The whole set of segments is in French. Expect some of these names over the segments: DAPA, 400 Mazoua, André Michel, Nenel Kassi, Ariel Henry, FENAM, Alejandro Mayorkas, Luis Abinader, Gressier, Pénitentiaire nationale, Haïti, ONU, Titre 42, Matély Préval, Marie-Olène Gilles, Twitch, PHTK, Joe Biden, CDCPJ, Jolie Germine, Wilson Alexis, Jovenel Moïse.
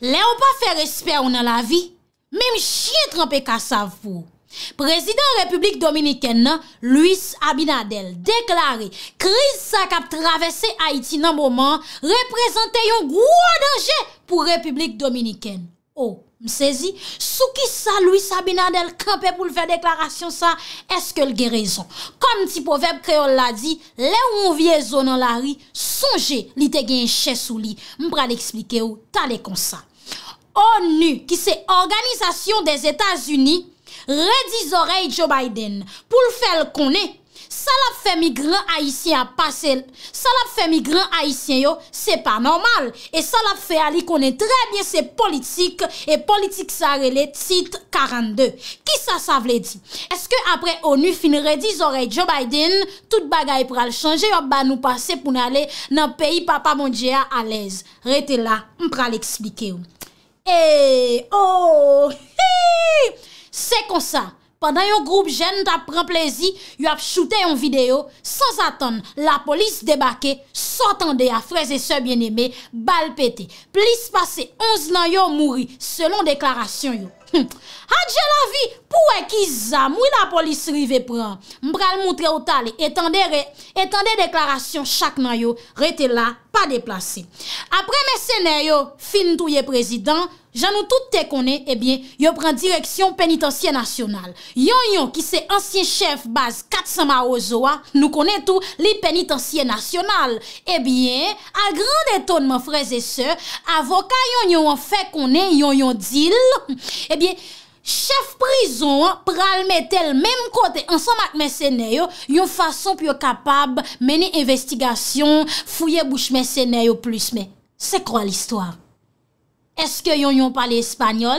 Les ou pas faire respect ou dans la vie, même chien trempé cassave pour. Président République Dominicaine Luis Abinader déclaré crise sa cap traversé Haïti dans moment représente un gros danger pour République Dominicaine. Oh, m'saisi, sous qui ça Luis Abinader campé pour faire déclaration ça, est-ce que le raison? Comme si proverbe créole l'a dit, les on vieille zone dans la rue, songez, li te gen chè sou li. M'pra l'expliquer ou t'allez comme ça. ONU qui c'est Organisation des États-Unis redis oreille Joe Biden pour le faire connaître ça l'a fait migrant haïtien à passer ça l'a fait migrant haïtien yo c'est pas normal et ça l'a fait ali connaît très bien ses politiques et politique ça relé titre 42 qui ça ça veut dire est-ce que après ONU fin redis oreille Joe Biden toute bagaille pour le changer on va nous passer pour aller dans pays papa mon Dieu à l'aise restez là on va l'expliquer et oh hi! C'est comme ça. Pendant un groupe jeune t'a pris plaisir, il a shooté une vidéo sans attendre. La police débarqué, s'entendait à frères et sœurs bien-aimés, balle pété. Plus passé 11 ans yo mouri selon déclaration yo. Hadje la vie pour qui ça mouri la police rive prend. M'bral montrer au talé, étendez déclaration chaque nan yo, rete là, pas déplacé. Après mercenaires yo, fin touye président j'en nous tout te connaît, eh bien, yo prend direction pénitentiaire nationale. Yon qui c'est ancien chef base 400 Mazoua, nous connaît tout les pénitentiaires nationales. Eh bien, à grand étonnement frères et sœurs, avocat yon en fait connaît yon deal. Eh bien, chef prison pral metel même côté ensemble avec mercenaires yon façon pour capable mener investigation, fouiller bouche mercenaires plus mais c'est quoi l'histoire? Est-ce que yon parle espagnol?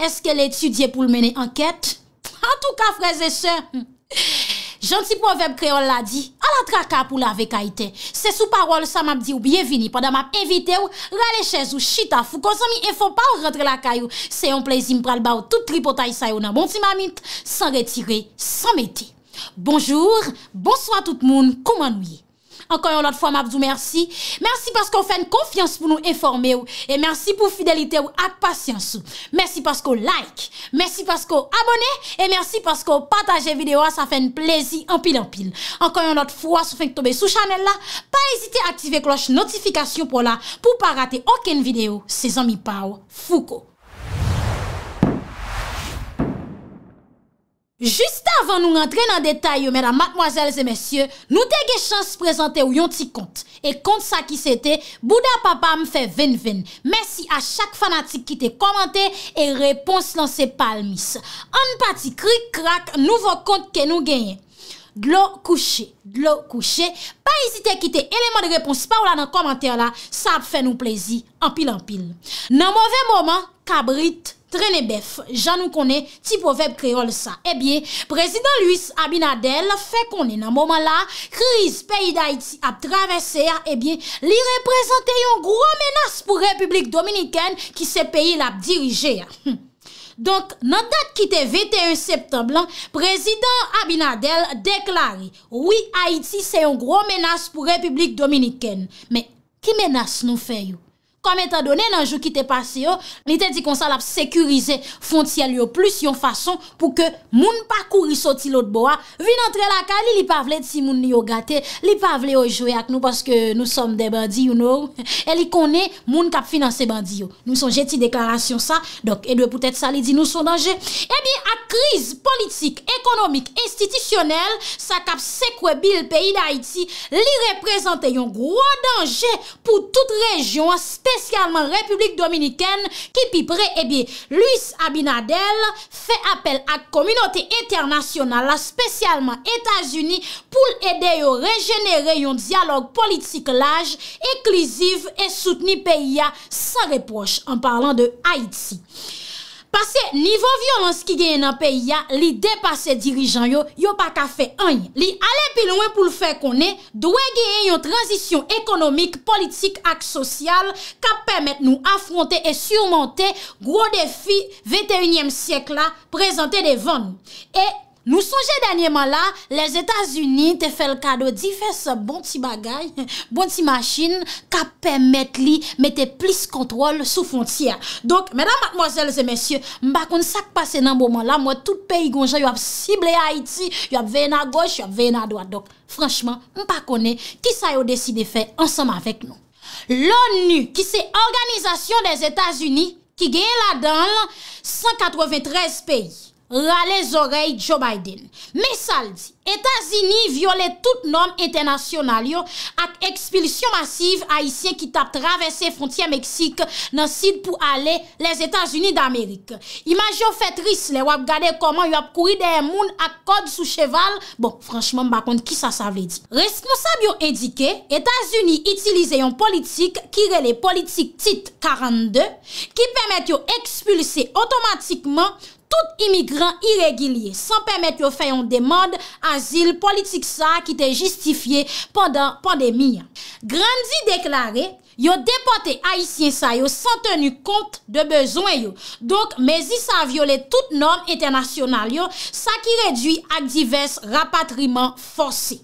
Est-ce qu'elle étudie pour mener enquête? En tout cas, frères et sœurs, gentil proverbe créole l'a dit, à la traka pour la vekaïté. C'est sous parole ça m'a dit ou bienvenue. Pendant m'a invité ou, rale chez ou, chita fou, konsami, et faut pas ou rentre la caillou. C'est un plaisir m'pral ba ou tout tripotaille sa yon nan bon timamite, sans retirer, sans métier. Bonjour, bonsoir tout le monde, comment nous? Encore une autre fois, m'abdou merci. Merci parce qu'on fait une confiance pour nous informer ou. Et merci pour fidélité ou ak patience ou. Merci parce qu'on like. Merci parce qu'on abonne. Et merci parce qu'on partage vidéo. Ça fait un plaisir en pile en pile. Encore une autre fois, si vous faites tomber sous channel là, pas hésiter à activer cloche notification pour là, pour pas rater aucune vidéo. Ses amis Pao Foucault. Juste avant nous rentrer dans le détail, mesdames, mademoiselles et messieurs, nous avons chance de présenter un petit compte. Et compte ça qui c'était, Bouddha Papa me fait 20-20. Merci à chaque fanatique qui t'a commenté et réponse lancée palmis. En partie, cric, crac, nouveau compte que nous gagnons. De l'eau couchée. Pas hésiter à quitter élément de réponse par là dans le commentaire là, ça fait nous plaisir, en pile en pile. Dans mauvais moment, cabrit, traîne bœuf, j'en nous connais, petit proverbe créole ça. Eh bien, président Luis Abinader fait qu'on est dans moment là, crise pays d'Haïti a traversé, eh bien, li représente une grosse menace pour République Dominicaine qui ce pays l'a dirigé. Donc, dans la date qui était 21 septembre, président Abinader déclaré, oui, Haïti, c'est une grosse menace pour République Dominicaine. Mais, qui menace nous fait? Comme étant donné, dans le jour qui était passé, il était dit qu'on s'allait sécuriser frontière plus yon façon pour que moun pa kouri sorti l'autre bois, vin entre la kali, li pa vle ti moun yo gâté, li pa vle yo jouer avec nous parce que nous sommes des bandits, you know. Et li connaît moun kap financer bandits yo. Nous sommes jeti déclaration ça, donc et doit peut-être ça li dit nous sommes danger. Eh bien, à crise politique, économique, institutionnelle, ça kap secouer le pays d'Haïti, li représente un gros danger pour toute région spécialement République Dominicaine qui piperait, eh bien, Luis Abinader fait appel à la communauté internationale, spécialement États-Unis, pour aider à régénérer un dialogue politique large, inclusif et soutenir pays sans reproche en parlant de Haïti. Parce que niveau violence qui gagne dans le pays, li dépasse dirigeant yo pas ka fait rien. Li aller plus loin pour le faire connaître, doit gagner une transition économique, politique et sociale qui permet nous affronter et surmonter gros défis 21e siècle là présenté devant nous. Et Nous songeons dernièrement là, les États-Unis te fait le cadeau divers bon petit bagage, bon petit machine qui permettent li mettre plus contrôle sous frontière. Donc mesdames, mademoiselles et messieurs, m'pa konn ça passer dans moment là, moi tout pays gonjan yo a ciblé Haïti, yo a veillé à gauche, yo a veillé à droite. Donc franchement, m'pa connaît qui ça yo décidé faire ensemble avec nous. L'ONU qui c'est organisation des États-Unis qui gagne là-dedans 193 pays. Râler les oreilles Joe Biden. Mais ça le dit, États-Unis violent toute norme internationale avec expulsion massive haïtiens qui t'a traversé frontière Mexique dans sud pour aller les États-Unis d'Amérique. Imagine fait triste les wap regarder comment y a couru des moun à code sous cheval. Bon, franchement, m'ba compte qui ça ça veut dire. Responsable yo indiqué, États-Unis utiliser une politique qui relève les politiques titre 42 qui permet yo expulser automatiquement tout immigrant irrégulier sans permettre de faire une demande asile politique ça qui était justifié pendant pandémie. Grandi déclaré yo déporté haïtien ça yo sans tenir compte de besoin yo. Donc mais si ça viole toute norme internationale yo, ça qui réduit à divers rapatriements forcés.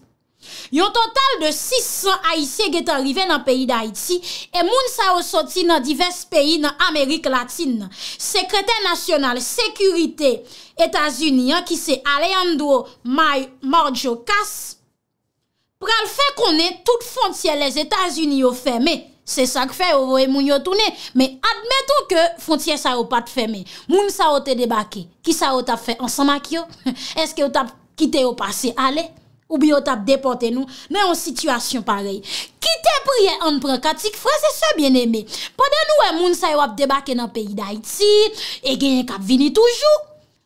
Yon total de 600 haïtiens qui est arrivé dans le pays d'Haïti et moun sa yo sorti dans divers pays dans Amérique latine. Secrétaire national sécurité États-Unis qui c'est Alejandro Mayorkas pral fait connaître toute frontière les États-Unis ont fermé. C'est ça que fait ou moun yo tourné, mais admettons que frontière ça yo pas fermé. Moun sa yo te débarqué. Qui ça yo t'a fait ensemble avec yo? Est-ce que yo t'a quitté au passé aller? Ou bien on t'a déporté nous dans une situation pareille. Qui te prié en pratique, frère, c'est ça bien aimé. Pendant nous, moun sa yo a débarqué dans le pays d'Haïti, et gen k'ap vini toujours.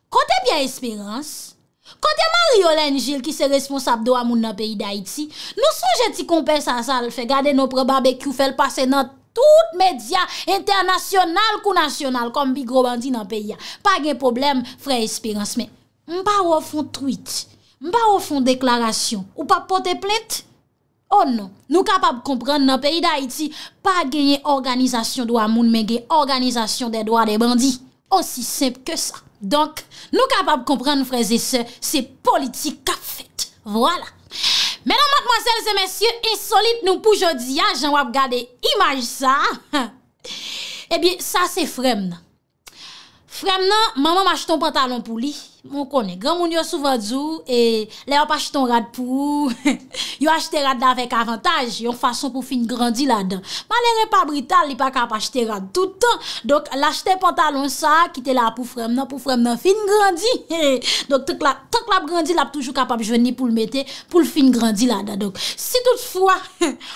Côté bien espérance, côté Marie-Olène Gilles qui est responsable de moun dans le pays d'Haïti, nous songe ti compère ça le fait garder nos barbecue fait passer dans tout média international ou national comme big gros bandi dans le pays. Pas de problème, frère espérance, mais m'pa ou font tweet. M'pas au fond déclaration ou pas porter plainte. Oh non, nous capables comprendre dans pays d'Haïti pas gagner organisation droit moun mais gagner organisation des droits des bandits. Aussi simple que ça. Donc nous capables comprendre frères et sœurs, c'est politique qu'a fait. Voilà. Mesdames, mademoiselles et messieurs, insolite nous pour jodi a, j'en va regarder image ça. Eh bien ça c'est frème. Frère, maman m'achète ton pantalon pour lui. Mon connaît. Grand moun yo souvent djou et là on achète ton rad pour yo acheter rad avec avantage, yon façon pour fin grandir là-dedans. Malheureux pas brutal, il pas capable acheter rad tout le temps. Donc l'acheter pantalon ça qui était là pour frère nan fin grandi. Donc tant que la grandi, la toujours capable joindre pour le mettre pour le fin grandi là-dedans. Donc si toutefois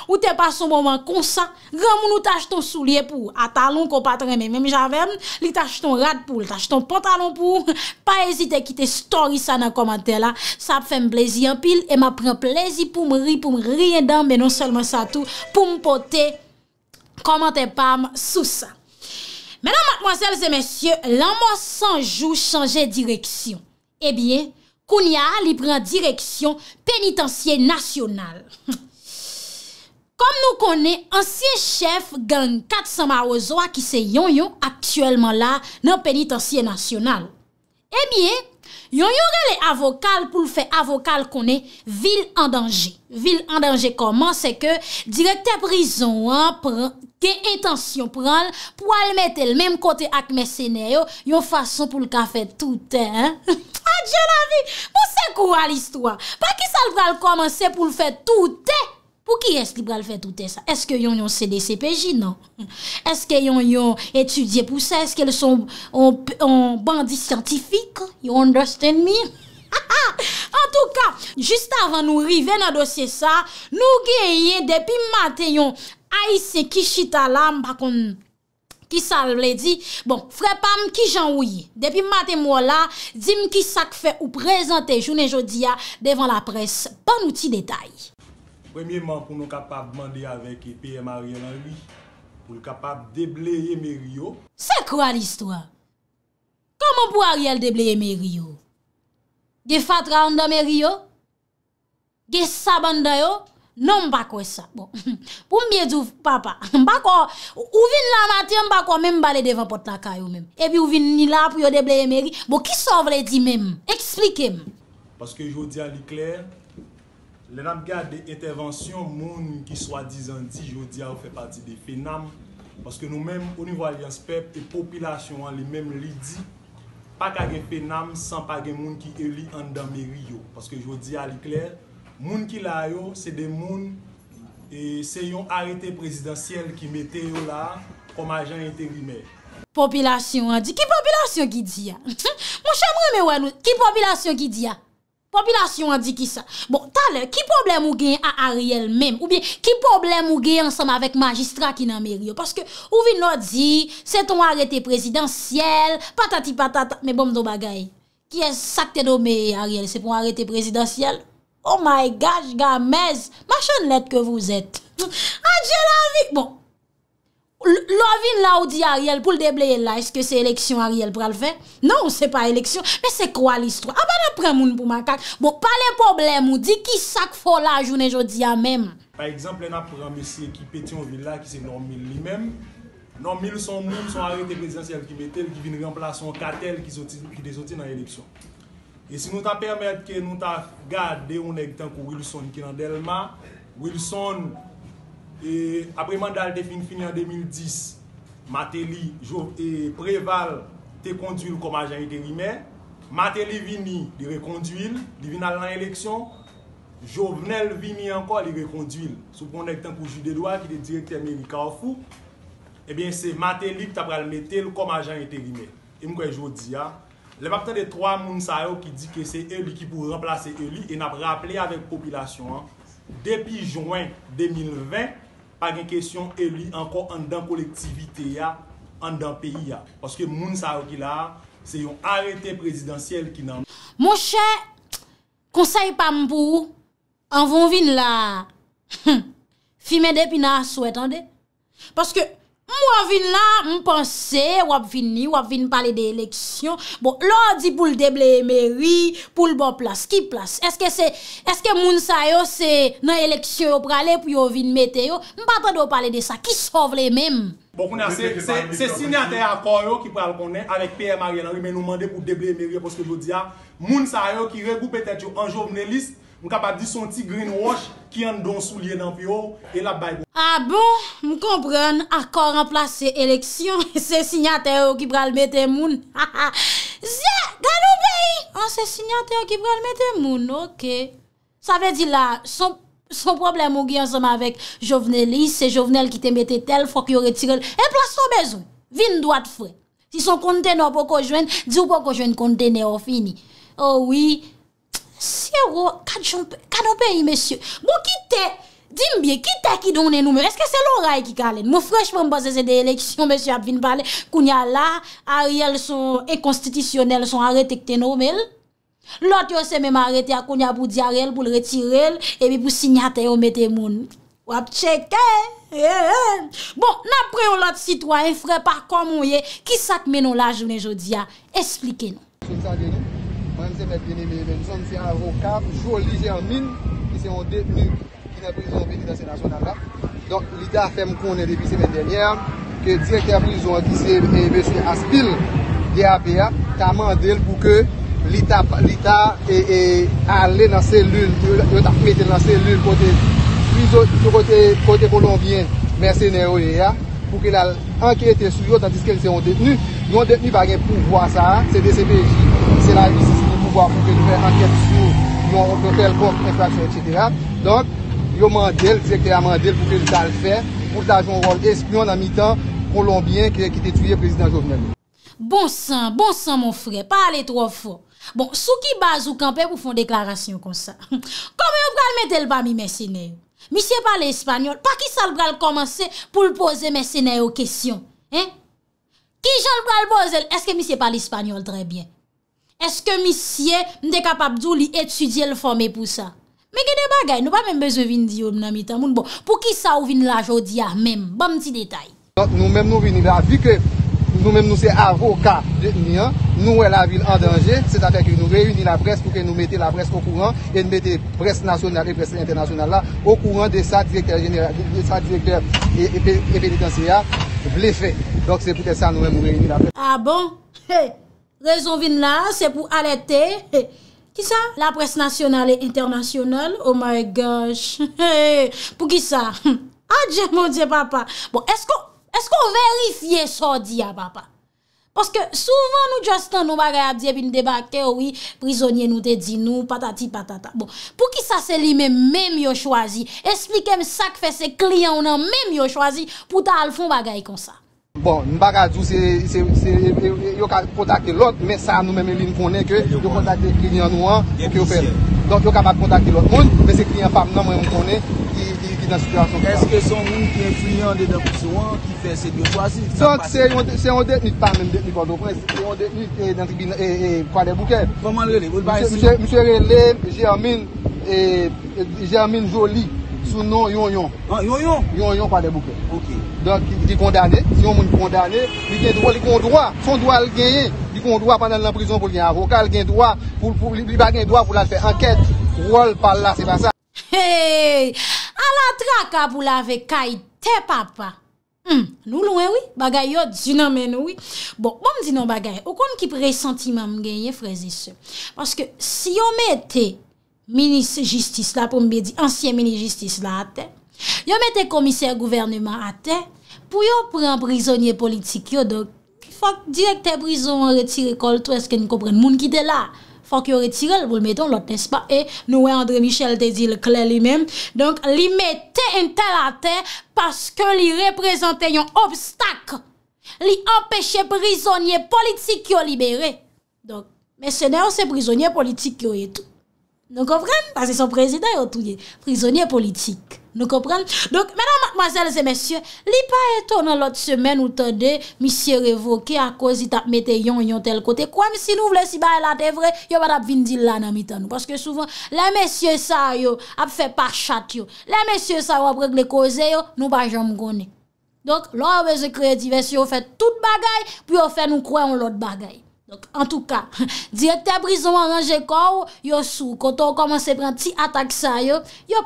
ou t'es pas son moment comme ça, grand moun ou t'achète ton soulier pour à talon qu'on pas traîner même j'avais, il t'achète ton rad pour, t'achète ton pantalon pour, pas hésiter quitter story ça dans commentaire là, ça fait me plaisir en pile et m'a prend plaisir pour me rire dans mais non seulement ça tout pour me porter commentaire pam sous ça. Mesdames, mademoiselles et messieurs, l'amour sans jour changer direction. Eh bien, Kounia li prend direction pénitentiaire nationale. Comme nous connaissons, ancien chef gang 400 Mazoua qui c'est yon actuellement là dans pénitentiaire nationale. Eh bien, yon yore les avocats pour le faire avocat qu'on est ville en danger. Ville en danger comment? C'est que directeur prison qui intention prendre pour aller mettre le même côté avec mercenaires, yon façon pour le café tout hein. Adieu la vie. Pour c'est quoi l'histoire? Pas qui ça le va commencer pour le faire tout hein? Pour qui est-ce qu'il va le faire tout ça? Est-ce que yon CDCPJ? Non. Est-ce que yon étudié pour ça? Est-ce qu'ils sont en bandit scientifique? You understand me? En tout cas, juste avant nous arriver dans le dossier ça, nous gagnons depuis matin yon haïtien qui chita là, par contre, qui ça le dit? Bon, frère Pam qui j'en ouye. Depuis matin moi là, dis-moi qui ça fait ou présenter journée jodi devant la presse. Pas outil détail. Premièrement, pour nous capables de demander avec PM Ariel Henry, pour nous capables de déblayer Merio. C'est quoi l'histoire? Comment pour Ariel déblayer Merio? Ge fatra on da Merio? Ge sabanda yo? Non, pas quoi ça. Bon, pour me dire, papa, ou vin la matin, on même balé devant porte la caille même. Et puis ou vin ni là pour déblayer Merio. Bon, qui sauve les dit même? Expliquez-moi. Parce que je vous dis à l'éclair, les gens gardent des interventions, monde qui soi-disant dit, je vous dis à vous fait partie des FENAM. Parce que nous-mêmes, au niveau de l'Alliance PEP, les populations, les mêmes les dit, pas qu'il y ait FENAM sans pas qu'il y ait des gens qui élit en dans les mairies. Parce que je vous dis à l'éclair, les gens qui là, c'est des gens, et c'est un arrêté présidentiel qui mettait là comme agent intérimaire. Population, dit qui population qui dit? Mon cher moi, mais qui population qui dit? Population dit qui ça? Bon, tout à l'heure, qui problème ou gagne à Ariel même? Ou bien, qui problème ou gagne ensemble avec magistrat qui n'en mairie? Parce que, ou vin dit, c'est ton arrêté présidentiel, patati patata, mais bon, do bagay. Qui est ça que t'es nommé, Ariel? C'est pour arrêté présidentiel? Oh my gosh, gamez, machinelette que vous êtes. Adieu la vie! Bon. L'ovine là où dit Ariel pour le déblayer là, est-ce que c'est élection Ariel pour le faire? Non, c'est pas élection, mais c'est quoi l'histoire? Ah ben après moun pour macaque. Bon, pas les problèmes, on dit qui sac faut la journée jodi à même. Par exemple, on a pris un monsieur qui pété en ville là qui c'est normal lui-même. Normal son moun sont arrêté présidentiel qui mettait qui vient remplacer un cartel qui désorti dans l'élection. Et si nous t'a permettre que nous t'a garder on est tant que Wilson qui dans Delma, Wilson et après mandat de fin en 2010, Matély Préval te conduit comme agent intérimaire. Matély vini, il reconduit, il vient à l'élection. Jovenel vini encore, il reconduit. Sous le temps pour juge de droit qui est directeur américain au fou, eh bien c'est Matély qui t'a mis comme agent intérimaire. Et moi je dis, le matin de trois personnes qui disent que c'est lui qui pour remplacer lui et n'a pas rappelé avec la population. Depuis juin 2020, pas de question élu encore en dans collectivité, en dans pays. Parce que moun sa qui là, c'est un arrêté présidentiel qui n'a. Mon cher, conseil pas m'pou, en vont vin là. Fime depuis na souhait, attendez. Parce que moi vin là, m'pense, wap vin parler des élections. Bon, l'on dit pour le déblayer mairie, pour le bon place. Qui place? Est-ce que moun sa yo c'est dans l'élection pour aller pour vin mettre yo? M'pas de parler de ça. Qui sauve les mêmes? Bon, c'est signataire accord yo qui parle qu'on est avec PM Ariel Henry, mais nous demandons pour déblayer mairie parce que je dis, moun sa yo qui regroupe peut-être en journaliste, on capable de dire son petit greenwash qui en don soulier dans pio et la baille. Ah bon, me comprendre accord remplacer élection, c'est signataire qui pral mettre moun. Dans le pays, on c'est signataire qui pral mettre moun. OK. Ça veut dire là son problème ou gien ensemble avec Jovenel, c'est Jovenel qui te mette tel faut qu'il retire et place son besoin. Vin droite frère. Si son conteneur pour qu'on joigne, dis ou pour qu'on joigne conteneur fini. Oh oui. Si vous canopé, monsieur. Bon, quittez, dis-moi bien, quittez qui donne les numéros. Est-ce que c'est l'oreille qui calme? Moi, franchement, parce que c'est des élections, monsieur, Abvin parler. Kounya là, Ariel sont inconstitutionnels, sont arrêtés que t'es normal. L'autre, c'est même arrêté à Kounya pour dire Ariel, pour le retirer, et puis pour signer, vous mettez moun. Ou à checker. Bon, après, on l'autre citoyen, frère, par comme on est, qui s'acmène la journée aujourd'hui? Expliquez-nous. Même si mes bien-aimés, nous sommes un avocat, Jolie Germine, qui sont détenus, qui sont prison en pénitentiaire nationale. Donc, l'IDA fait me connaître depuis semaine dernière que le directeur de prison, qui c'est M. Aspil, DAPA, a demandé pour que l'IDA aille dans la cellule, côté colombien, mercenaire, pour qu'elle enquête sur eux, tandis qu'elles sont détenues. Nous, détenus par un pouvoir, ça, c'est des CPJ. C'est la justice qui pouvoir pour que nous fassions enquête sur telle porte, infraction, etc. Donc, ils ont demandé, le directeur a demandé pour que nous le fassions, pour que nous rôle espion dans mi-temps colombien qui était tué président Jovenel. Bon sang, mon frère, pas aller trop fort. Bon, sous qui base ou campé pour faire une déclaration comme ça? Comment vous allez mettre le parmi mercenaires? Monsieur parle espagnol, pas qui ça le commencer pour le poser mercenaires aux questions. Hein? Qui j'en le poser? Est-ce que monsieur parle espagnol très bien? Est-ce que monsieur n'est capable d'étudier le formé pour ça? Mais que des bagailles, nous pas même besoin de dire bon, pour qui ça ou vient là aujourd'hui même? Bon petit détail. Nous-mêmes nous venons là, vu que nous-mêmes nous sommes avocats de nous la ville en danger, c'est-à-dire que nous réunissons la presse pour que nous mettions la presse au courant et nous mettions la presse nationale et la presse internationale là, au courant de sa directeur général, de sa directeur et pénitentiaire, blessé. Donc c'est peut-être ça nous-mêmes nous réunissons la presse. Ah bon? Hey. Raison vin là, c'est pour alerter. Qui Qui ça? La presse nationale et internationale. Oh my gosh. Pour qui ça? Ah Dieu, mon Dieu, papa. Bon, est-ce qu'on vérifie ça, dit à papa? Parce que souvent, nous, Justin, nous bagayons bien, nous débarquer, oui, prisonniers, nous te dit, nous, patati, patata. Bon, pour qui ça, c'est lui-même, même, yo choisi? Expliquez-moi ça que fait ses clients, on a même, yo choisi, pour ta alfon bagay comme ça. Bon, nous bagayons, c'est, yo contacter l'autre, mais ça, nous-mêmes, nous connaissons que, yo contacter les clients, nous, pour qu'ils opèrent. Donc, yo capable de contacter l'autre monde, mais c'est client femme, non, moi, on connaît, qui est dans la situation. Est-ce que son monde qui est influent dedans pour qui fait ces deux choisis? Donc, c'est un détenu, pas même détenu contre le prince, c'est un détenu qui est dans le tribunal et quoi des bouquets. Comment le relais? Monsieur Relais, Germine Jolie, sous nom Yon-Yon. Ah, Yon-Yon? Yon-Yon, quoi des bouquets. Ok. Donc, il est condamné, si on est condamné, il a droit, son droit à le gagner. Qu'on doit pendant la prison pour un avocat, il y a un droit pour la faire enquête, rôle par là, c'est pas ça. Hey, à la traque pour la faire kaïté, papa. Nous loin, oui, bagay yot, du nan men, oui. Bon, bon, me dit non bagay, au compte qui pressentiment m'gagne, frères et sœurs. Parce que si on mette ministre justice là, pour me dire, ancien ministre justice là à terre, yon mette commissaire gouvernement à terre, pour yon prendre prisonnier politique, yon donc, faut que directeur prison retire col tout est-ce que nous comprendre monde qui était là faut que retire vous le mettons l'autre n'est-ce pas et nous André Michel te dit le clair lui-même donc lui mettait un tel à terre parce que lui représentait un obstacle lui empêchait prisonnier politique qui libéré donc mercenaires c'est prisonnier politique qui et tout nous comprenons parce que son président est tout prisonnier politique. Nous comprenons. Donc, mesdames, mademoiselles et messieurs, li pas étonnant l'autre semaine ou tendez, monsieur révoqué à cause il t'a mette yon tel côté. Quoi, si nous voulons si bah là, c'est vrai, yon va t'a vin dire là dans mi-temps nous. Parce que souvent, les messieurs ça yo, a fait par chat yo. Les messieurs ça yo, a réglé cause yo, nous pas jamais connaît. Donc, l'on a créer diversion, fait toute bagaille, puis on fait nous croire en l'autre bagaille. Donc, en tout cas, directeur prison arrangé corps, yo sou, quand on commence à prendre petit attaque ça, yo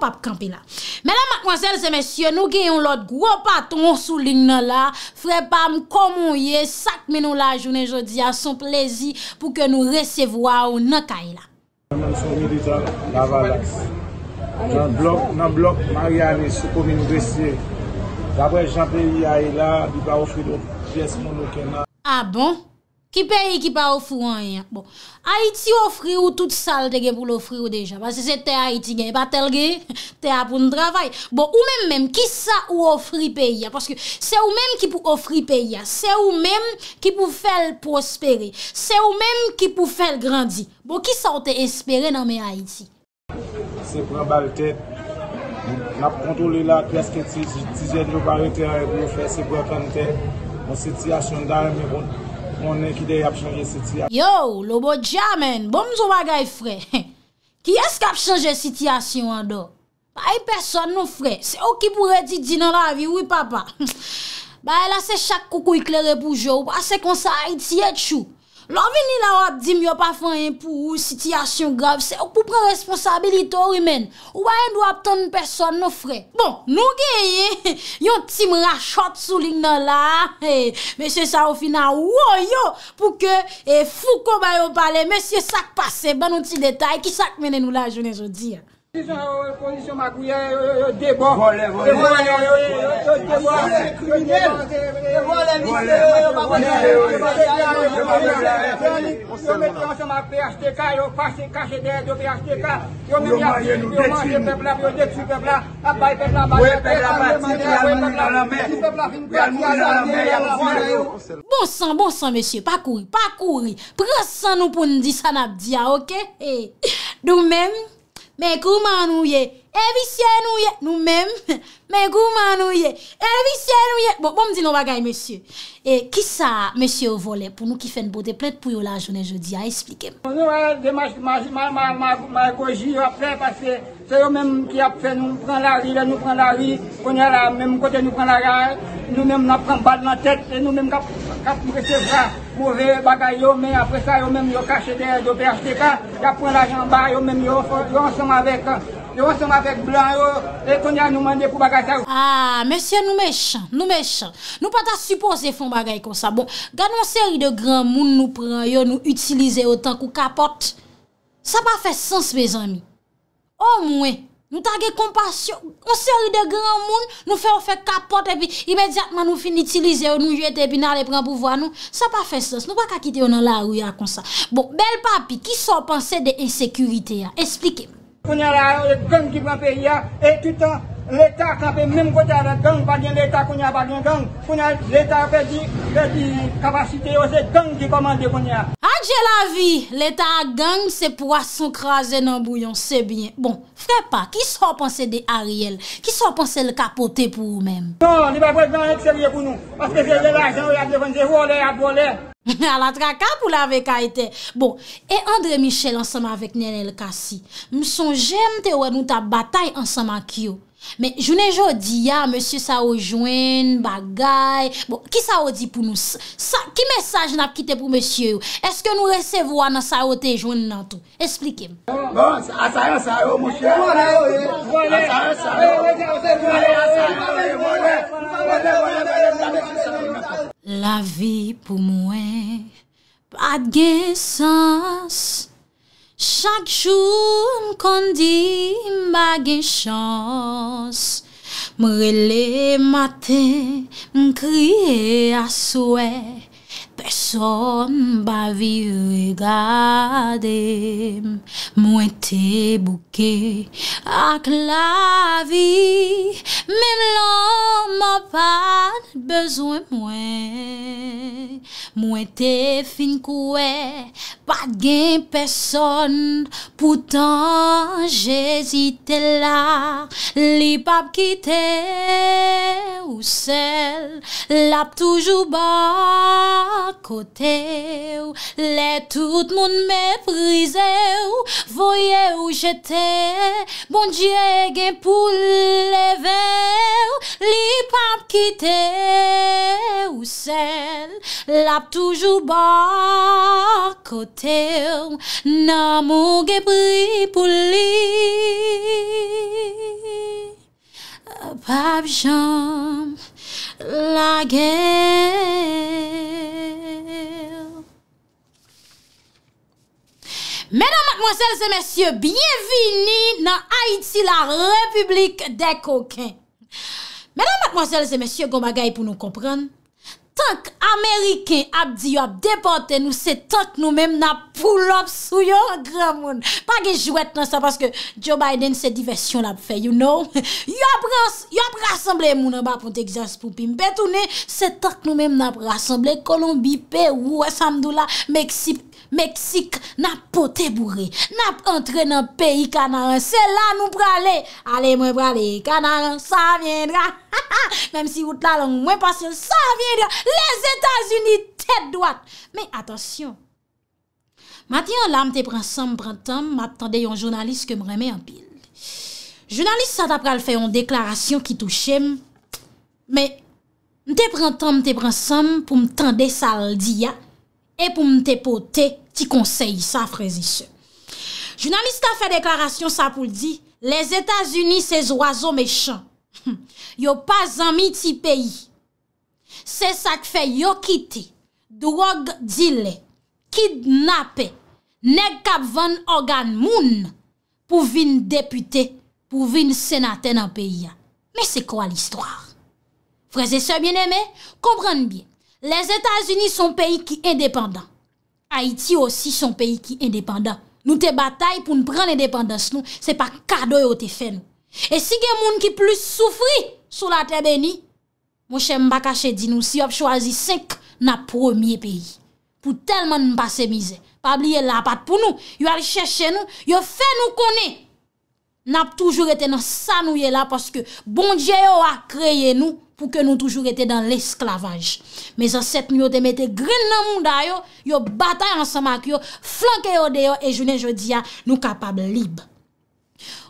pas camper là. Mesdames, mademoiselles et messieurs, nous gagnons l'autre gros patron sous ligne là, frère Pam, comment yé, sac mais nous la journée jodi à son plaisir pour que nous recevoir nan kay la. Nous sommes déjà Lavalax. Dans bloc Marianne sous commune Gressier. D'après Jean-Pierre est là, il va offrir d'autres pièces monokena. Ah bon? Qui paye qui pas offrir rien. Bon, Haïti offrir ou toute salle de pour l'offrir ou déjà parce que c'était Haïti gagne pas tel gagne terre pour travail. Bon, ou même qui ça ou offrir pays parce que c'est ou même qui pour offrir pays, c'est ou même qui pour faire prospérer, c'est ou même qui pour faire grandir. Bon, qui ça on te espérer dans mes Haïti. C'est prendre balle tête. N'a contrôler la pièce que tu disais de pas terre pour faire c'est pour tête. On situation d'armes bon. On est qui a changé situation. Yo, Lobo Jamen, bon m'zo bagay frère. Qui est-ce qui a changé situation en do? Pas personne non frère. C'est ou qui pourrait dire dans la vie, oui papa. Bah là c'est chaque coucou éclairé pour jou. C'est comme ça Haïti et chou. L'enveni la wap dim yo pa fè pour situation grave, c'est ou pour prendre responsabilité ou men. Ou pa doit attendre personne non frère. Bon, nous gagne yon petit rachot sous ligne là. Monsieur ça au final wo yo pour que fou ko ba yo parler. Monsieur ça passe, bon petit détail qui ça mène nous la journée jodi. Condition magouillère, débat. Bon sang, monsieur, pas courir, pas courir. Prends ça nous pour nous dire ça, n'a dit, ok? Nous même. Mais comment nous y est? Évitez nous y est, nous-mêmes. Mais comment nous y est? Évitez nous y est. Bon, me dis nos bagailles, monsieur. Et qui ça, monsieur, au volet, pour nous qui fait une beauté plainte pour la journée jeudi, à expliquer. Nous, ma écologie, après, parce que c'est eux-mêmes qui a fait, nous prenons la rue, nous prenons la rue, on est à la même côté, nous prenons la rue, nous-mêmes, nous prenons balle dans la tête, et nous-mêmes, nous recevons mauvais bagaille, mais après ça, eux-mêmes, ils cachent des PHTK, ils prennent l'argent en bas, eux-mêmes, ils sont ensemble avec Blanc, et qu'on a nous demandé pour bagaille ça. Ah, monsieur, nous méchants. Nous pas supposé faire bagaille comme ça. Bon, gardons une série de grands monde nous prend, nous utilisons autant qu'on capote. Ça pas fait sens, mes amis. Au moins, nous avons compassion. On série de grands monde, nous faisons capote et puis immédiatement nous finissons d'utiliser, nous jetons et puis nous allons prendre pouvoir. Ça pas fait sens. Nous ne pouvons pas quitter dans la rue comme ça. Bon, belle papi, qui sont pensés de l'insécurité? Expliquez-moi. On a la gang qui prend pays et tout le temps, l'État campé même côté à la gang, pas bien l'État qu'on a pas bien gang. L'État perdu capacité, c'est gang qui commande qu'on a. J'ai la vie, l'État gang, c'est poisson crasé dans le bouillon, c'est bien. Bon, frère pas, qui sont pensés de Ariel? Qui sont pensés le capoter pour vous-même? Non, il n'y a pas de gang sérieux pour nous. Parce que c'est de l'argent, il y a des volets, à voler. À la traka pour la vekaïté. Bon, et André Michel ensemble avec Nenel Kassi. M'sonjem te ou nous ta bataille ensemble avec yo. Mais journée jodi ya monsieur ça rejoint bagay. Bon, qui ça ou dit pour nous? Ça qui message n'a quitté pour monsieur? Est-ce que nous recevons dans ça ou te joindre dans tout? Expliquez-moi. Bon, ça mon cher. La vie pour moi, pas de sens. Chaque jour qu'on dit, pas de chance. M'rele matin, m'crie à souhait. Personne va vivre regarder. Moi t'es bouqué avec la vie. Même l'homme n'a pas besoin moins. Moi t'es fin coué. Pas de personne. Pourtant j'hésitais là. Les papes quitté ou celle là toujours bas. Côté où les tout le monde méprisait où voyez où j'étais bon Dieu pour lever les papes quitter ou celle là toujours bas côté où n'amour pris pour lui pape Jean la guerre. Mesdames, mademoiselles et messieurs, bienvenue dans Haïti, la République des coquins. Mesdames, mademoiselles et messieurs, gon bagay pour nous comprendre. Tant qu'Américain a dit a déporté nous, c'est tant que nous-mêmes n'a pull up sous yo grand monde. Pas de jouet dans ça parce que Joe Biden c'est diversion l'a fait, you know. Yo a rassemblé moun en bas pour Texas pour pimpe tourner, c'est tant que nous-mêmes n'a rassemblé Colombie, Pérou, Samdoula, Mexique n'a poté bourré, n'a entré dans pays canaran. C'est là nous pralé. Allez moi pralé canaran, ça viendra. Même si vous la langue moins parce que ça viendra. Les États-Unis tête droite. Mais attention. Maintenant là m'te prend ensemble prend temps, m'attendais un journaliste que me remet en pile. Journaliste ça t'a pral faire une déclaration qui touchait mais m'te prend ensemble pour m'tendre ça le dia. Et pour me dépoter, petit conseil, ça, frère. Journaliste a fait déclaration, ça, pour le dire. Les États-Unis, ces oiseaux méchants. Yo pas en miti pays. C'est ça que fait yo quitter. Drogue dealer, kidnapper, nèg kap vann organ moun, pour vin député, pour vin sénateur dans pays. Mais c'est quoi l'histoire? Frères et sœurs bien-aimés, comprenez bien. Les États-Unis sont un pays qui est indépendant. Haïti aussi son pays qui est indépendant. Nous te bataille pour nous prendre l'indépendance. Nous, c'est pas cadeau yo te fait nous. Et si gen moun qui plus souffri sur la terre bénie, mon cher Mbakache dit nous, si on choisi 5 na premier pays, pour tellement nous passer misère. Pas oublier la patte pour nous, yo al chercher nous, yo fait nous connaître. N'a toujours été dans ça nous y là parce que bon Dieu a créé nous pour que nous toujours été dans l'esclavage. Mais en cette nuit, te mette green dans monde yo, yo bataille ensemble avec yo, flanqué yo dehors et journée jodi a nous capable libre.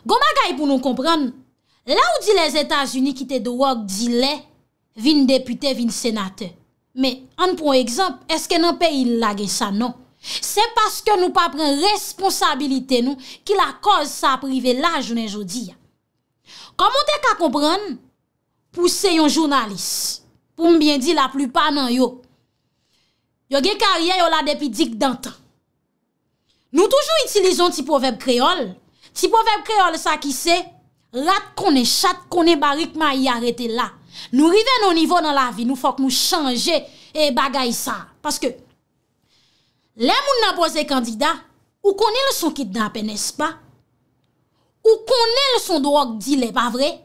Gon bagay pour nous comprendre, là où dit les États-Unis qui te drogue dealer, vin député, vin sénateur. Mais on prend exemple, est-ce que dans pays là gen ça non? C'est parce que nous pas prenons responsabilité nous qui la cause ça privé la journée jodi. Comment t'es qu'à comprendre pour ces journalistes pour me bien dire la plupart nan yo. Yo gen carrière yo la depuis dik d'antan. Nous toujours utilisons petit proverbe créole. Petit proverbe créole, ça qui c'est, rat qu'on est, chat qu'on est, barik ma y arrêté là. Nous arrivons au niveau dans la vie, nous faut que nous changer et bagaille ça. Parce que, les moun nan pose candidat, ou connaît le son kidnappé, n'est-ce pas? Ou connaît le son drogue dealer, pas vrai?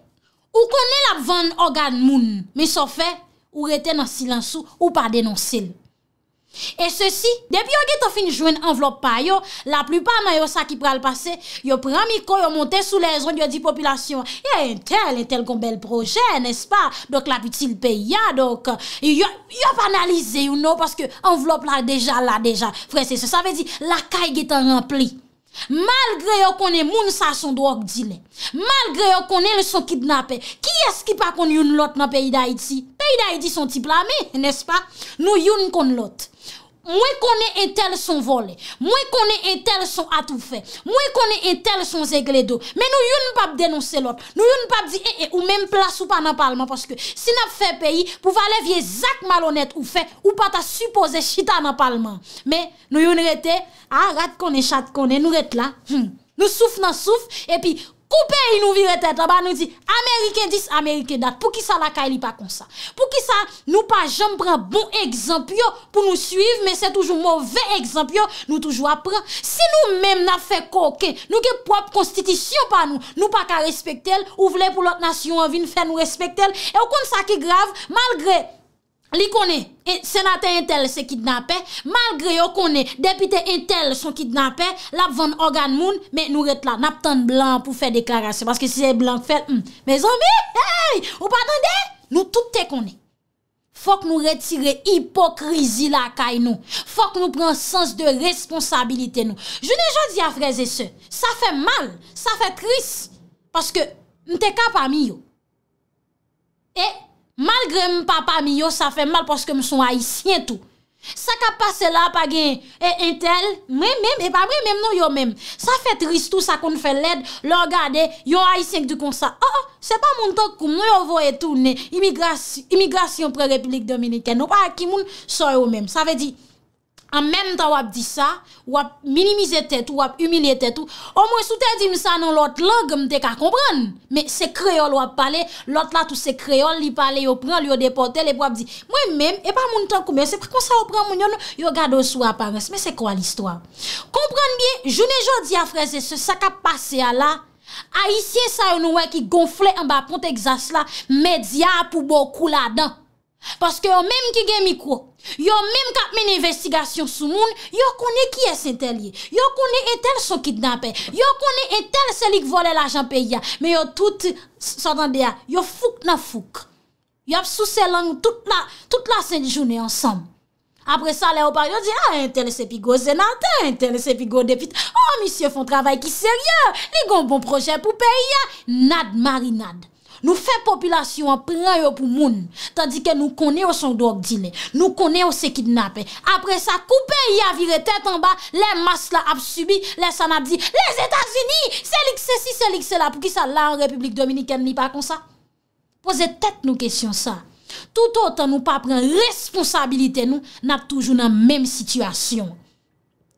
Ou connaît la vente organe moun, mais ça fait, ou rete dans silence ou pas dénoncer. Et ceci, depuis que tu finis jouer une enveloppe par yo, la plupart de ça qui pral passer, yo prend micro, yo monte sous les ondes, yo dit population, il y a un tel qu'on bel projet, n'est-ce pas? Donc la petite pays, donc yo pas analysé ou non parce que enveloppe là déjà. Frère, c'est ça veut dire la caille est remplie. Malgré qu'on connaît moun sa son drogue dealer, malgré qu'on connaît le son kidnappé, qui est-ce qui pas connaît une l'autre dans pays d'Haïti? Pays d'Haïti sont type l'armée, n'est-ce pas? Nous yon connaît l'autre. Moi connais un tel son volé, moi connais un tel son atouffé, moi connais un tel son zégledo. Mais nous yon pas dénoncer l'autre. Nous yon pas dire ou même place ou pas dans parlement parce que si n'a fait pays pour valer vieux zac malhonnête ou fait ou pas ta supposé chita dans parlement. Mais nous yon rete rat connaît chat connaît nous rete là. Nous souffle et puis coupé il nous vire tête là bas nous dit américain 10 américain date pour qui ça la caille pas comme ça pour qui ça nous pas jamais prend bon exemple pour nous suivre mais c'est toujours mauvais exemple nous toujours apprendre si nous même n'a fait coquin nous que propre constitution pas nous pas qu'à respecter ou voulez pour l'autre nation en vinn faire nous respecter et au compte ça qui grave malgré li connaît sénateur intel se kidnappé malgré yo connaît député intel sont kidnappé la vendre organe moun mais nous rete là n'a tande blanc pour faire déclaration parce que si c'est blanc fait mes amis hey ou pas attendez nous tout te connaît faut que nous retirer hypocrisie la caille nous faut que nous prend sens de responsabilité nous je dis à frères et sœurs ça fait mal ça fait triste parce que m'était ka parmi yo et malgré mon papa mio, ça fait mal parce que je suis haïtien tout. Ça qui passe là, pas gain et tel, même, et pas même, non, yo même. Ça fait triste tout, ça qu'on fait l'aide, le regarder, yo haïtien du constat. Oh, c'est pas mon temps que moi, yo voye tourner, immigration pour la République Dominicaine. Non, pas qui moun, soit yo même. Ça veut dire, en même temps, on dit ça, on minimise tête, on humilie tête. Au moins, si tu dis ça dans l'autre langue, tu peux comprendre. Mais c'est créole, on parle, l'autre là, tout c'est créole, il parle, il prend, il déporte, il dit, moi-même, et pas mon temps, c'est pas comme ça, on prend mon nom, il regarde sous apparence. Mais c'est quoi l'histoire? Comprendre bien, je ne dis pas, frères et sœurs, ça qui a passé à là. Haïtien, ça, nous, qui gonfle en bas, pour Texas là, média pour beaucoup là-dedans. Parce que yon même qui gen micro, yon même qui a mené investigation sous moun, yon connaît qui est cet tel, yon connaît un tel son kidnappé, yon connaît un tel celui qui volait l'argent pays, mais yon tout s'entendait, yon fouk nan fouk. Yon sous ses langues toute la sainte journée ensemble. Après ça, les opérateurs disent, un tel c'est pigot sénateur, un tel c'est pigot député. Oh, monsieur font travail qui sérieux, les gon bon projet pour pays, nad marinade. Nous faisons population en prend pour moun tandis que nous connaissons son drogue dealer, nous connaissons ses kidnappés. Après ça, couper y a viré tête en bas, les masses là a subi, les sanabdi, les États-Unis, c'est l'excès, c'est l'excès là pour qui ça là en République Dominicaine n'est pas comme ça. Posez tête nous question ça. Tout autant nous pas prendre responsabilité nous, n'a toujours dans même situation.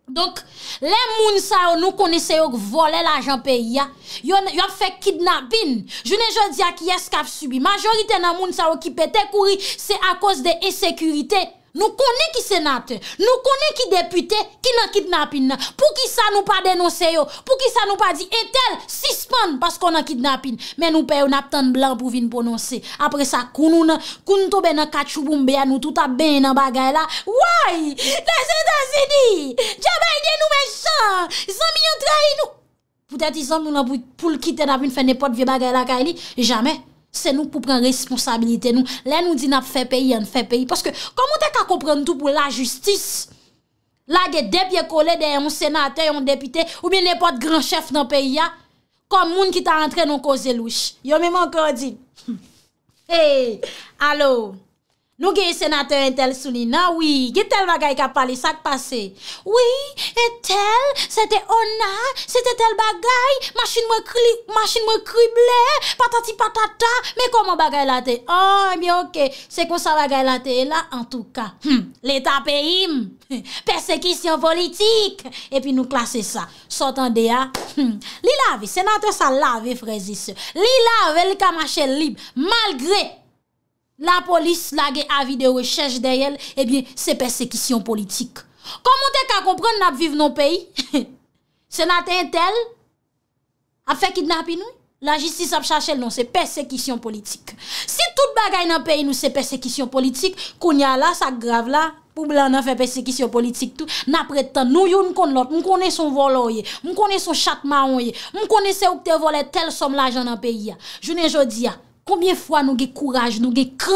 Donc, les moun sa nous connaissons yon volé l'argent pays ya, yon fait kidnapping. Je ne dis à qui est-ce qu'a subi. Majorité nan moun sa qui pété courir, c'est à cause de insécurité. Nous connaissons qui sénateur, nous connaissons qui député, qui nan kidnapping. Pour qui ça nous pas dénoncer yo, pour qui ça nous pas dit, et tel, suspend parce qu'on a kidnapping. Mais nous payons un aptan blanc pour venir prononcer. Après ça, kounou tobe nan kachouboumbe, nous tout a ben nan bagay la. Why? Les États-Unis! Joe Biden nous méchants! Zami yon trahi nous! Peut-être ils ont nous pour le quitter n'a faire n'importe vieux bagay la kaili? Jamais. C'est nous pour prendre responsabilité nous. Là nous dit n'a fait payer, on fait payer parce que comment t'es qu'à comprendre tout pour la justice. Là des pieds collés derrière un sénateur, un député ou bien n'importe grand chef dans pays là comme moun qui t'a entré dans cause louche. Yo même encore dit. Hey, allô. Nous avons un sénateur Intel Soulina, oui, qui tel bagay qui parlé, ça qui passé. Oui, et tel, c'était Ona, c'était tel bagay, machine moi criblé, patati patata, mais comment bagay la te? Oh, bien ok, c'est comme ça bagay la te là, en tout cas. L'État pays, persécution politique, et puis nous classer ça. Sortant de là, li lave, sénateur ça lave, frères et sœurs. Li lave, li kamache libre, malgré. La police la gen avis de recherche derrière, eh bien, c'est persécution politique. Comment t'es qu'à comprendre n'a vivre nos pays? Sénateur tel a fait kidnapping nous? La justice a cherché non, c'est persécution politique. Si tout bagay dans pays nous c'est persécution politique, kounya là ça grave là. Pour blanc, on fait persécution politique tout. N'a prétend nous yon kon l'autre, nous connaissons son voloye, nous connaissons son chat maoye, nous connaissons où te volé telle somme l'argent dans pays. Je ne jodi a. Combien de fois nous avons courage, nous avons cran,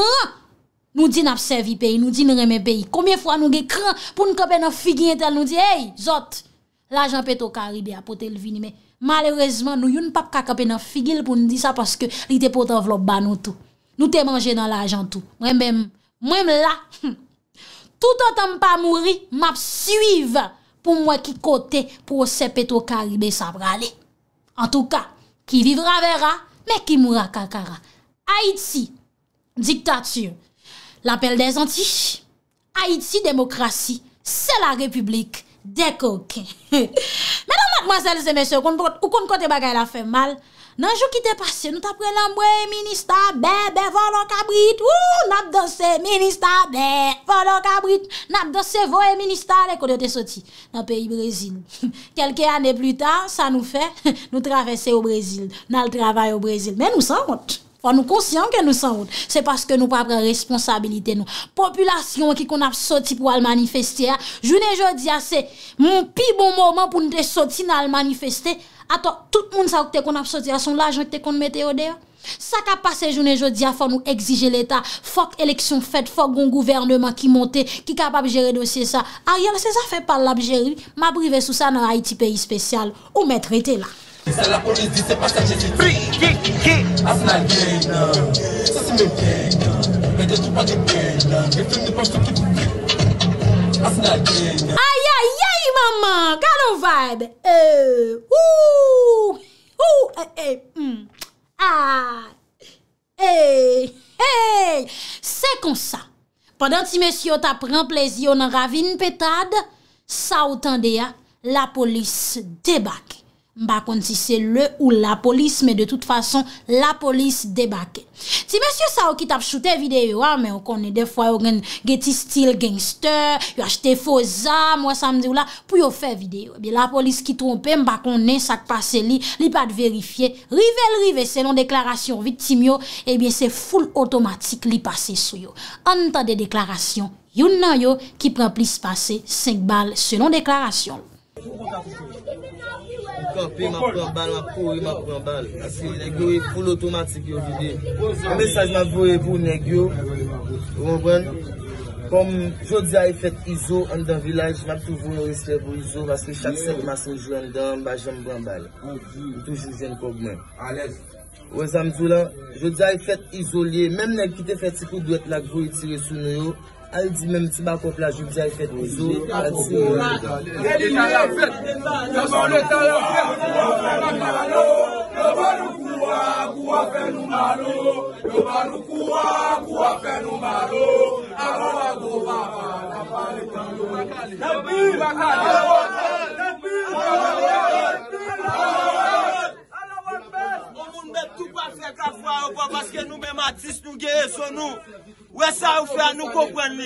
nous disons nous servi pays, nous disons nous remet pays. Combien de fois nous avons cran pour nous camper dans figure tel nous dit hey zot, l'argent peut au Caribe à porter le vin mais malheureusement nous yon pas camper dans figure pour nous dire ça parce que il était pour enveloppe ba nous tout. Nous t'ai mangé dans l'argent tout. Moi même là tout autant pas mourir, m'a suivre pour moi qui côté pour ces péto Caribe ça braler. En tout cas, qui vivra verra mais qui mourra kakara. Haïti, dictature, l'appel des Antilles. Haïti, démocratie, c'est la République des coquins. Mesdames, mademoiselles et messieurs, ou qu'on kote bagay la fait mal, nan jou qui te passé, nous t'apre l'amboué, ministre, bébé, volo cabrit, ou, n'a dansé, ministre, bébé, volo cabrit, n'a dansé, voé, ministre, les kote te sorti, dans le pays Brésil. Quelques années plus tard, ça nous fait, nous traverser au Brésil, dans le travail au Brésil, mais nous sans honte. Faut nous conscients que nous sommes autres. C'est parce que nous pas prendre responsabilité nous. Population qui qu'on a sorti pour aller manifester. Je ne dis pas c'est mon pire bon moment pour nous sortir dans le manifester. Attends, tout le monde sait qu'on a sorti à son l'argent que qu'on mettait au dehors. Ça qu'a passé journée aujourd'hui, faut nous exiger l'État, faut élection faite, faut un gouvernement qui monte, qui capable de gérer dossier ça. Ariel, c'est ça fait par l'Algérie, m'a privé sous ça dans Haïti pays spécial ou m'être traité là. C'est la police dit c'est pas ça j'ai dit. Ça c'est mes gangs. Mais tout pas des gangs. Et tout ne pas tout. Aïe aïe aïe maman, quelle vibe. C'est comme ça. Pendant que monsieur t'a prend plaisir dans ravine pétade, ça autant de la police débarque. Bah, contre si c'est le ou la police, mais de toute façon, la police débarque. Si monsieur Sao qui t'a shooté vidéo, mais on connaît des fois, on a style gangster, on acheté faux armes, moi samedi ou là, pour yon faire vidéo. Eh bien, la police qui trompe, bah, qu'on est, ça passe li, li pas de vérifier. Rivel, selon déclaration victime yo, eh bien, c'est full automatique, li passe sous yo. En temps de déclaration, yon nan yo, qui prend plus passer 5 balles, selon déclaration. Comme je dis à fait ISO dans village, je toujours respect pour ISO parce que chaque semaine, je joue dans le balle. Toujours jeune comme moi. Je dis à fait isolé, même qui te fait petit coup de la gouille tirée sur nous. Elle dit même si ma copine je vous ai fait des os. Elle dit tout pas faire fois parce que nous même artistes nous guérissons nous. Ouais ça vous fait nous comprendre.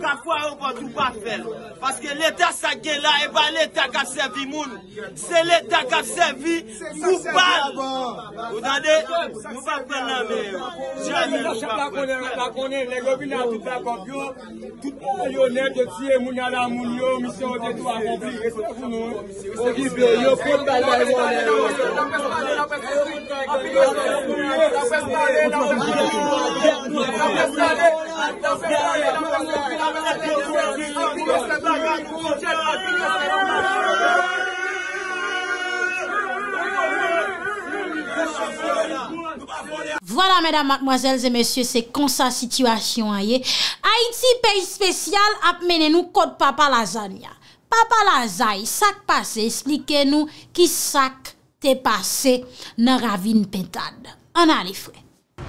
Parfois on pas tout pas faire parce que l'état ça gagne là et pas l'état qui a servi monde. C'est l'état qui a servi nous pas. Vous entendez nous pas prendre mais jamais nous pas connaît les gobinats tout la corruption tout millionnaire de tirer moun à la moun yo mission de tout accompli respect pour nous. Au qui yo pour bailler. Voilà, mesdames, mademoiselles et messieurs, c'est comme ça situation aye. Haïti, pays spécial, a mené nous contre Papa Lasagna. Papa Lasagna, sac passé, expliquez-nous qui sac t'est passé dans la ravine Pentade. On a les frais.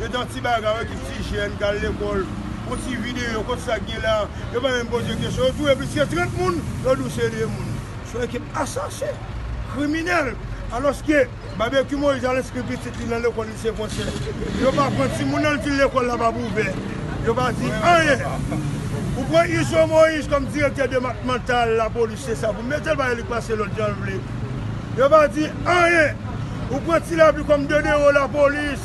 Je t'en dis bagarre qui petit jeune dans l'école, petit vidéo comme ça qui là, je vais même poser question tout et puis c'est 30 monde, là nous c'est des monde. Soit équipe assassin, criminel. Alors que Babécu Moïse a l'inscription dans l'école lycée français. Je ne vais pas prendre si mon nom de l'école là-bas pour ouvrir. Je ne vais pas dire rien. Vous prenez Wilson Moïse comme directeur départemental de la police, c'est ça. Vous mettez le bail passer l'autre jour. Je ne vais pas dire rien. Vous prenez Tilabri comme DDO la police,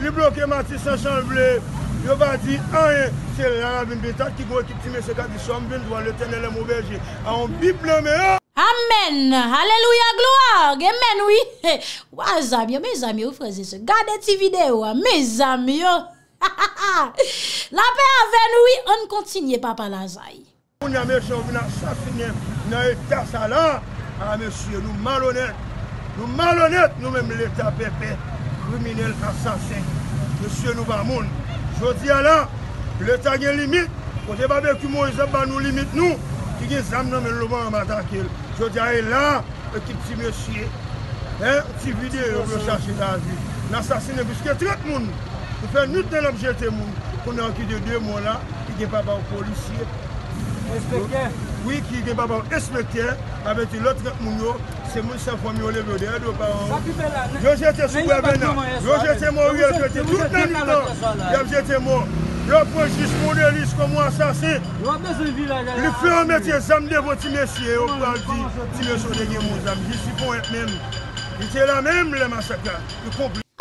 lui bloquez Mathis en Chamblé. Je ne vais pas dire rien. C'est la Rabine Bétade qui va équiper ce cas du Chamblé devant l'éternel et mon berger. En Bible, mais. Amen. Alléluia, gloire. Amen, oui. Mes amis, vous frères et sœurs, regardez cette vidéo, mes amis. La paix avec nous, oui, on continue, Papa Lazaï. On a monsieur, on a assassiné, on a état ça là. Ah, monsieur, nous malhonnêtes, nous-mêmes l'état pépé, criminel, assassin. Monsieur, nous pas monde. Je dis à là, l'état a une limite. Quand je ne sais pas, nous limite, nous. Il y a des âmes dans le monde m'attaquer. Je dis là, petit petit monsieur, hein, petit vidéo pour chercher la vie. L'assassinat puisque 30 monde. Nous fait nous dans l'objet de monde. On a qui de 2 mois là, qui est papa au policier. Inspecteur. Oui, qui est papa au inspecteur avec l'autre 30 monde, c'est moi sans famille au lever derrière de parents. Je j'étais sous Bernard. Je j'étais mort, je j'étais tout dans le temps. J'étais mort. Le projet modéliste comme assassin. Il fait un métier, ça me dévote, monsieur. On parle de monsieur de Guémouza. Je suis pour être même. Il était là même, le massacre.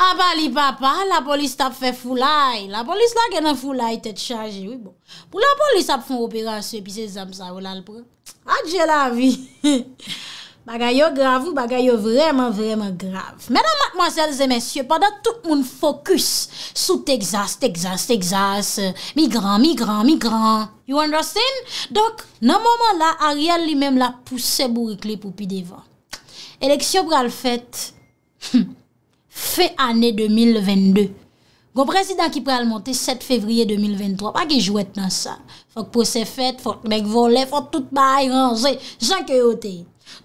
Ah, bah, li papa, la police t'a fait foulaille. La police là, qui est en foulaille, tête chargée. Oui, bon. Pour la police, a fait une opération, et puis c'est ça, ça, on l'a le prend. Ah, j'ai la vie. Bagayo grave, bagayo vraiment, vraiment grave. Mesdames, mademoiselles et messieurs, pendant tout le monde focus sous Texas, migrants. You understand? Donc, dans moment là, Ariel lui-même l'a poussé bourriclé pour pi devant. Élection pral fête, fin année 2022. Gon président qui pral monter 7 février 2023, pas qui jouette dans ça. Faut que procès fait, faut que mec volé, faut tout bail ranger, Jean Coyote.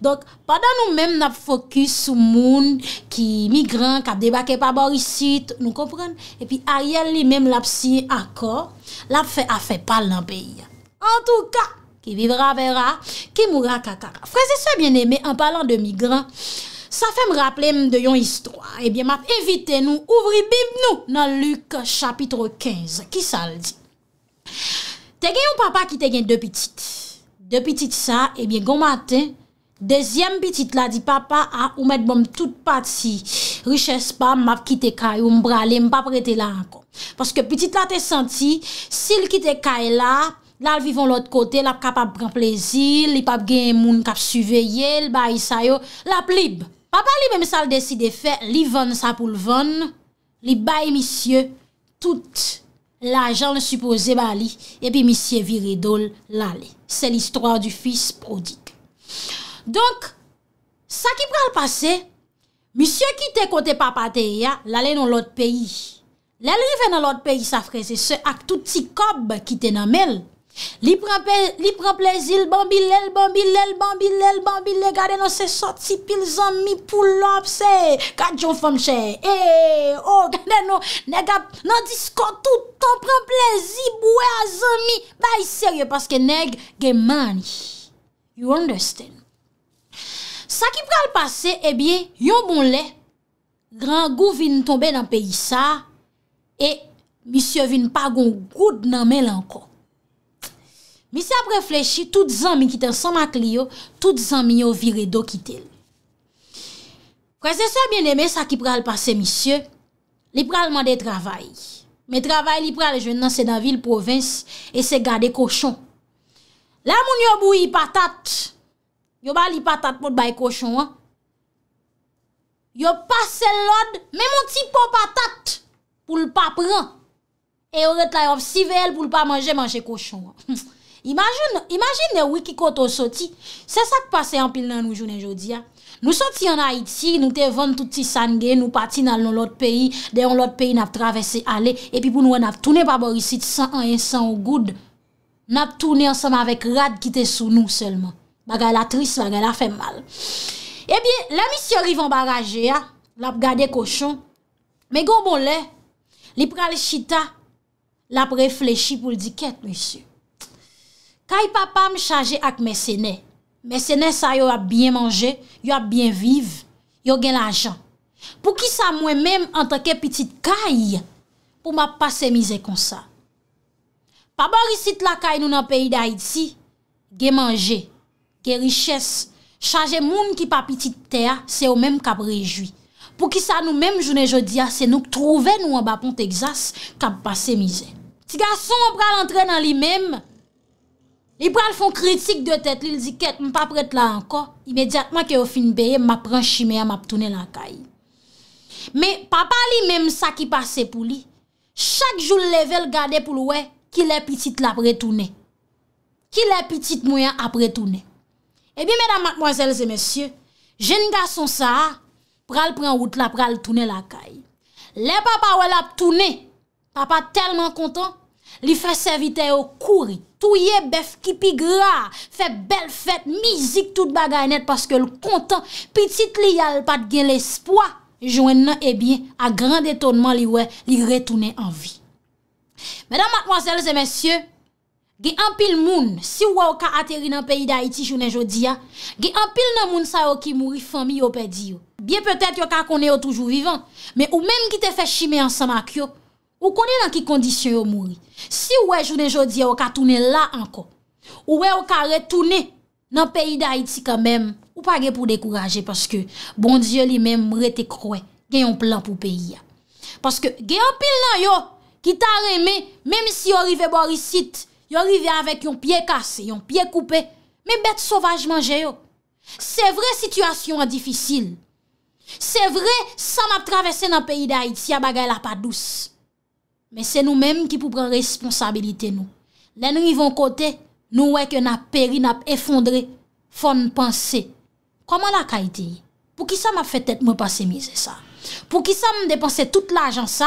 Donc, pendant nous-mêmes, nous focus sur les monde qui migrants, qui débarquent par Borisite, nous comprenons. Et puis, Ariel lui-même, l'a signé accord, l'a fait affaire par le pays. En tout cas, qui vivra verra, qui mourra kakara. Frères et sœurs bien-aimés, en parlant de migrants, ça fait me rappeler de yon histoire. Eh bien, m'a invité nous, ouvrir Bible nous, dans Luc chapitre 15. Qui ça le dit? T'es gen yon papa qui te gen 2 petites. 2 petites ça, eh bien, bon matin, deuxième petite la dit papa a ou mettre bon toute partie richesse pas m'a quitté kay ou m'braler m'pas prêter là encore parce que petite la t'es senti s'il quitte kay là vivon l'autre côté l'a capable prendre plaisir il pas gagne moun cap surveiller le bail ça yo la libre papa lui même ça le décide faire li vendre ça pour le vendre li bail monsieur tout l'argent le supposé bali et puis monsieur viré dol l'aller c'est l'histoire du fils prodigue. Donc, ça qui prend le passé, monsieur qui te côté papa Théa, l'aller dans l'autre pays. L'arrivé dans l'autre pays, ça frère, c'est ce avec tout petit cob qui te dans mel. Li prend plaisir, le bambile, regardez dans ses sorties, pile zami, pull up, c'est, 4 jours femme chère, oh, regardez non, dans disco tout le temps, prend plaisir, boué à zami, bah, sérieux, parce que nèg, ge money. You understand? Ça qui pral passé, eh bien, yon bon lait, grand goût vin tomber dans pays ça, et monsieur vin pas gon goût nan mel encore. Monsieur a réfléchi, tout zami qui t'ensemble avec li yo, tout zami yo viré do kitel. Frères et sœurs bien-aimés, ça qui pral passé, monsieur, li pral mandé travail. Mais travail li pral jeune nan c'est dans ville province et c'est garder cochon. Là moun yo bouilli patate. Yo ba li patate pour bay cochon hein. Yo passe l'ode même un petit pot patate pour le pas prendre et on rete la sivel pour le pas manger cochon. Imagine oui qui koto sorti. C'est ça qui passe en pile dans nous journée jodi a. Nous sortis en Haïti, nous te vendre tout petit sangue, nous partis dans l'autre pays, dans l'autre pays n'a traversé aller et puis pour nous on a tourné par Borisit sans un sans good. N'a tourné ensemble avec Rad qui était sous nous seulement. Bagay la triste, bagay la fait mal. Eh bien, la mission arrive en barrage l'a gardé cochon. Mais gon bon lè, li pral chita, l'a réfléchi pour dire qu'est monsieur. Kay papa me chargé avec mes sénés. Mais ce n'est ça, yo a bien mangé, yo a bien vivre, yo gen l'argent. Pour qui ça moi-même en tant que petite caille pour m'a passer misé comme ça. Pas Borisit la caille nous dans pays d'Haïti, gen manger, gen richesse, charger moun qui pas petite terre, c'est au même cap réjoui. Pour qui ça nous même journée jodi a, c'est nous trouver nous en bas pont Texas cap passer misé. Ti garçon on pral entrer dans lui-même. Il pral font critique de tête, il dit qu'est m'pas prête là encore. Immédiatement que au fin payer, m'a prend chimé, m'a tourner la caille. Mais papa lui même ça qui passait pour lui. Chaque jour level garder pour ouais qui les petites la retourner. Qui les petites moyen après tourner. Eh bien mesdames, mademoiselles et messieurs, jeune garçon ça pral prend route là pral tourner la caille. Les papa ouais l'a tourner. Papa tellement content, il fait serviteur au courir. Touye bœuf qui pi gras, fait belle fête, musique toute bagaille net parce que le content petite li a pas de gain l'espoir joindre et bien à grand étonnement li ouais li retourner en vie. Mesdames, mademoiselles et messieurs, gen an pile moun si ou ka atterri dans pays d'Haïti jounen jodi a, gen an pile nan moun sa yo ki mouri famille yo perdi yo. Bien peut-être yo ka connait yo toujours vivant, mais ou même qui te fait chimer ensemble ak yo. Ou connaît dans qui condition yo mouri. Si ouais journée jodi ou ka tourner là encore. Ou ouais ou ka retourner dans pays d'Haïti quand même. Ou pas gè pour décourager parce que bon Dieu lui-même rete croit. Gè un plan pour pays. Parce que gè un pile nan yo qui t'a remé même si yo rive Borisit, yo rive avec yon pied cassé, yon pied coupé, mais bête sauvage manger yo. C'est vrai situation difficile. C'est vrai ça m'a traversé dans pays d'Haïti a bagay la pas douce. Mais c'est nous-mêmes qui pour prendre responsabilité nous. Là nous vivons côté, nous ouais que n'a péri, n'a effondré, font penser. Comment la caïté? Pour qui ça m'a fait tête moi passer misé ça? Pour qui ça me dépenser toute l'argent ça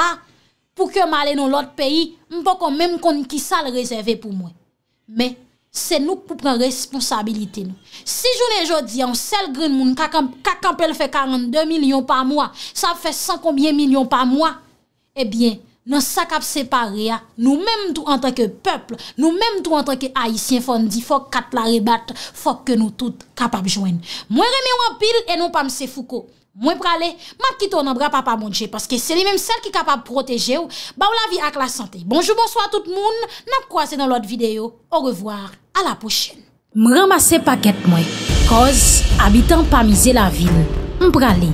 pour que m'aller dans l'autre pays, m'pas quand même qu'on qui ça le réserver pour moi. Mais c'est nous pour prendre responsabilité nous. Si journée jodi on seul grand monde ka campel fait 42 millions par mois, ça fait 100 combien millions par mois? Eh bien dans ça cap séparé nous-mêmes tout en tant que peuple, nous-mêmes tout en tant que haïtien faut dit faut quatre la rebattre, faut que nous tous capables joindre. Moi remet en pile et non pas m'se Foucault. Moi pralé, m'a quitté en bras papa Monche parce que c'est lui même celle qui capable protéger ou ba ou la vie avec la santé. Bonjour, bonsoir tout le monde. N'a croisé dans l'autre vidéo. Au revoir, à la prochaine. M'ramasser paquet moi cause habitant pas miser la ville. M'pralé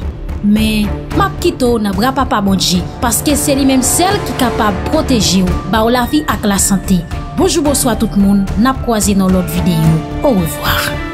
mais m'a quitto na bra papa Bonji parce que c'est lui même celle qui capable protéger ou ba ou la vie ak la santé. Bonjour bonsoir tout le monde, n'a croisé dans l'autre vidéo. Au revoir.